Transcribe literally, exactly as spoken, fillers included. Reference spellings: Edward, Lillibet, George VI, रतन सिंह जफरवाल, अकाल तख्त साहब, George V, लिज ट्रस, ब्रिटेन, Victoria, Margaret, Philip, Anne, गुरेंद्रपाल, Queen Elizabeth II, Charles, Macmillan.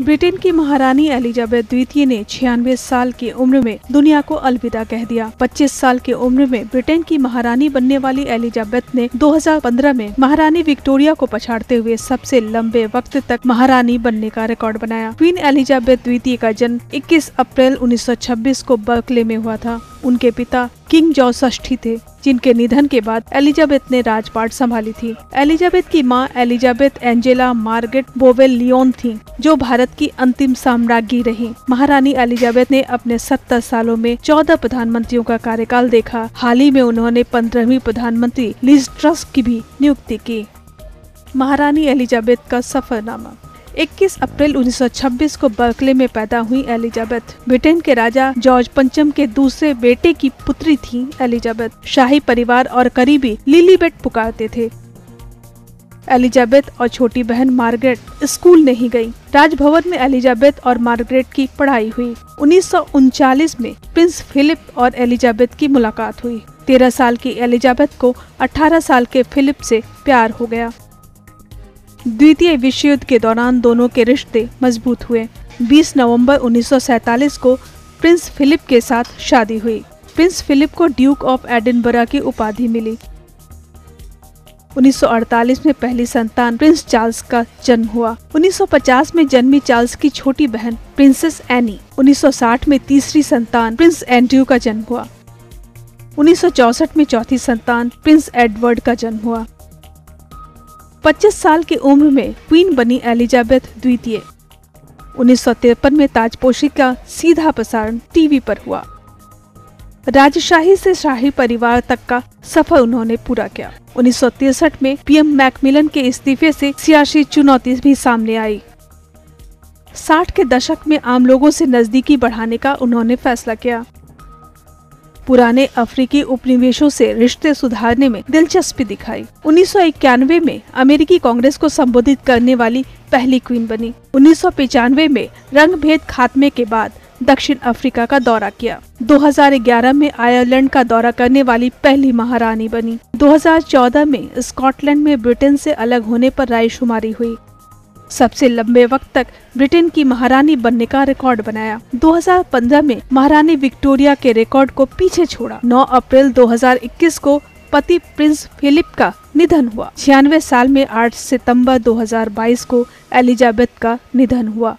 ब्रिटेन की महारानी एलिजाबेथ द्वितीय ने छियानवे साल की उम्र में दुनिया को अलविदा कह दिया। पच्चीस साल की उम्र में ब्रिटेन की महारानी बनने वाली एलिजाबेथ ने दो हज़ार पंद्रह में महारानी विक्टोरिया को पछाड़ते हुए सबसे लंबे वक्त तक महारानी बनने का रिकॉर्ड बनाया। क्वीन एलिजाबेथ द्वितीय का जन्म इक्कीस अप्रैल उन्नीस सौ छब्बीस को बर्कले में हुआ था। उनके पिता किंग जॉर्ज षष्ठी थे, जिनके निधन के बाद एलिजाबेथ ने राजपाट संभाली थी। एलिजाबेथ की मां Elizabeth Angela Margaret Bowes Lyon थीं, जो भारत की अंतिम साम्राज्ञी रहीं। महारानी एलिजाबेथ ने अपने सत्तर सालों में चौदह प्रधानमंत्रियों का कार्यकाल देखा। हाल ही में उन्होंने पंद्रहवीं प्रधानमंत्री लिज ट्रस की भी नियुक्ति की। महारानी एलिजाबेथ का सफरनामा। इक्कीस अप्रैल उन्नीस सौ छब्बीस को बर्कले में पैदा हुई एलिजाबेथ ब्रिटेन के राजा जॉर्ज पंचम के दूसरे बेटे की पुत्री थी। एलिजाबेथ शाही परिवार और करीबी लिलीबेट पुकारते थे। एलिजाबेथ और छोटी बहन मार्गरेट स्कूल नहीं गई। राजभवन में एलिजाबेथ और मार्गरेट की पढ़ाई हुई। उन्नीस सौ उनचालीस में प्रिंस फिलिप और एलिजाबेथ की मुलाकात हुई। तेरह साल की एलिजाबेथ को अठारह साल के फिलिप से प्यार हो गया। द्वितीय विश्व युद्ध के दौरान दोनों के रिश्ते मजबूत हुए। बीस नवंबर उन्नीस सौ सैंतालीस को प्रिंस फिलिप के साथ शादी हुई। प्रिंस फिलिप को ड्यूक ऑफ एडिनबरा की उपाधि मिली। उन्नीस सौ अड़तालीस में पहली संतान प्रिंस चार्ल्स का जन्म हुआ। उन्नीस सौ पचास में जन्मी चार्ल्स की छोटी बहन प्रिंसेस एनी। उन्नीस सौ साठ में तीसरी संतान प्रिंस एंड्रयू का जन्म हुआ। उन्नीस सौ चौंसठ में चौथी संतान प्रिंस एडवर्ड का जन्म हुआ। पच्चीस साल की उम्र में क्वीन बनी एलिजाबेथ द्वितीय। उन्नीस सौ तिरपन में ताजपोशी का सीधा प्रसारण टीवी पर हुआ। राजशाही से शाही परिवार तक का सफर उन्होंने पूरा किया। उन्नीस सौ तिरसठ में पीएम मैकमिलन के इस्तीफे से सियासी चुनौती भी सामने आई। साठ के दशक में आम लोगों से नजदीकी बढ़ाने का उन्होंने फैसला किया। पुराने अफ्रीकी उपनिवेशों से रिश्ते सुधारने में दिलचस्पी दिखाई। उन्नीस सौ इक्यानवे में अमेरिकी कांग्रेस को संबोधित करने वाली पहली क्वीन बनी। उन्नीस सौ पिचानवे में रंगभेद खात्मे के बाद दक्षिण अफ्रीका का दौरा किया। दो हज़ार ग्यारह में आयरलैंड का दौरा करने वाली पहली महारानी बनी। दो हज़ार चौदह में स्कॉटलैंड में ब्रिटेन से अलग होने पर रायशुमारी हुई। सबसे लंबे वक्त तक ब्रिटेन की महारानी बनने का रिकॉर्ड बनाया। दो हज़ार पंद्रह में महारानी विक्टोरिया के रिकॉर्ड को पीछे छोड़ा। नौ अप्रैल दो हज़ार इक्कीस को पति प्रिंस फिलिप का निधन हुआ। छियानवे साल में आठ सितंबर दो हज़ार बाईस को एलिजाबेथ का निधन हुआ।